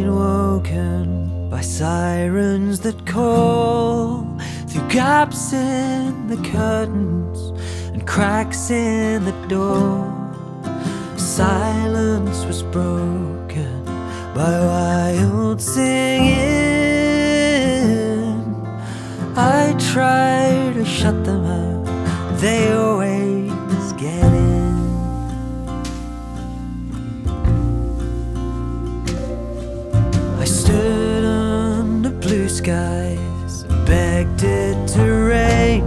been woken by sirens that call through gaps in the curtains and cracks in the door. Silence was broken by wild singing. I try to shut them out, they always get in. Stood under blue skies, begged it to rain.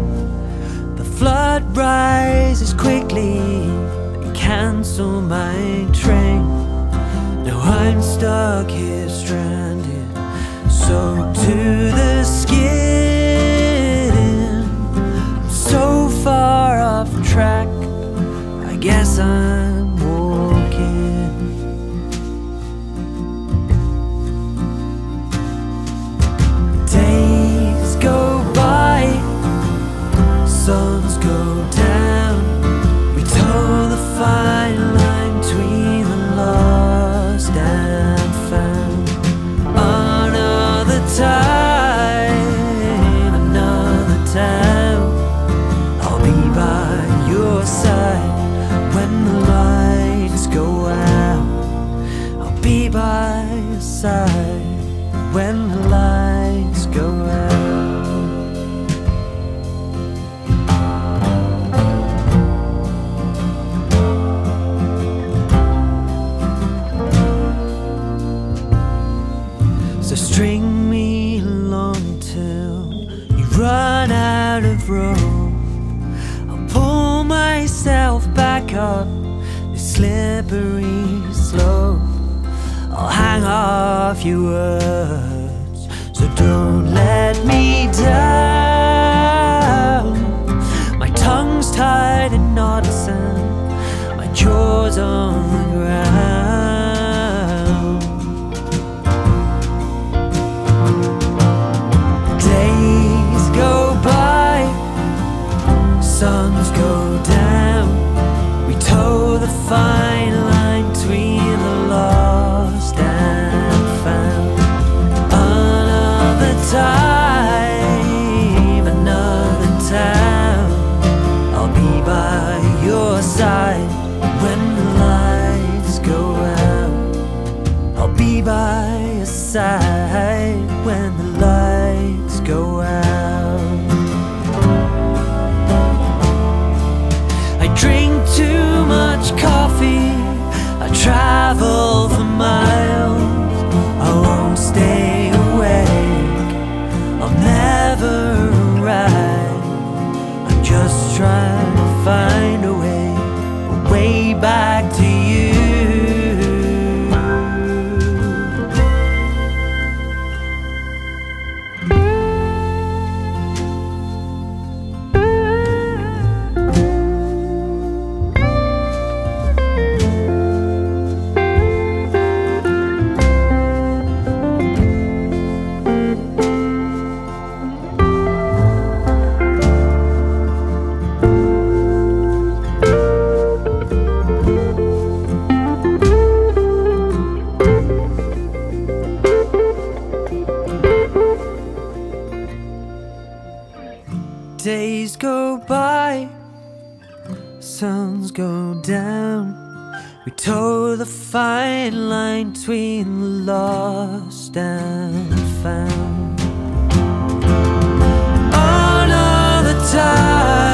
The flood rises quickly and cancel my train. Now I'm stuck here stranded, soaked to the skin. I'm so far off track, I guess I'm when the lights go out. So string me along till you run out of rope. I'll pull myself back up this slippery slope. I'll hang off your words, so don't let me down. My tongue's tied in knots and my jaw's on the ground. Days go by, suns go down. We toe the fine line between the lost and found. Another time, another town, I'll be by your side when the lights go out. I'll be by your side when the lights go out. I drink too much coffee, I travel for miles, I won't stay awake, I'll never arrive. I'm just trying to find a way back to you. Days go by, suns go down. We toe the fine line between the lost and found. Another time.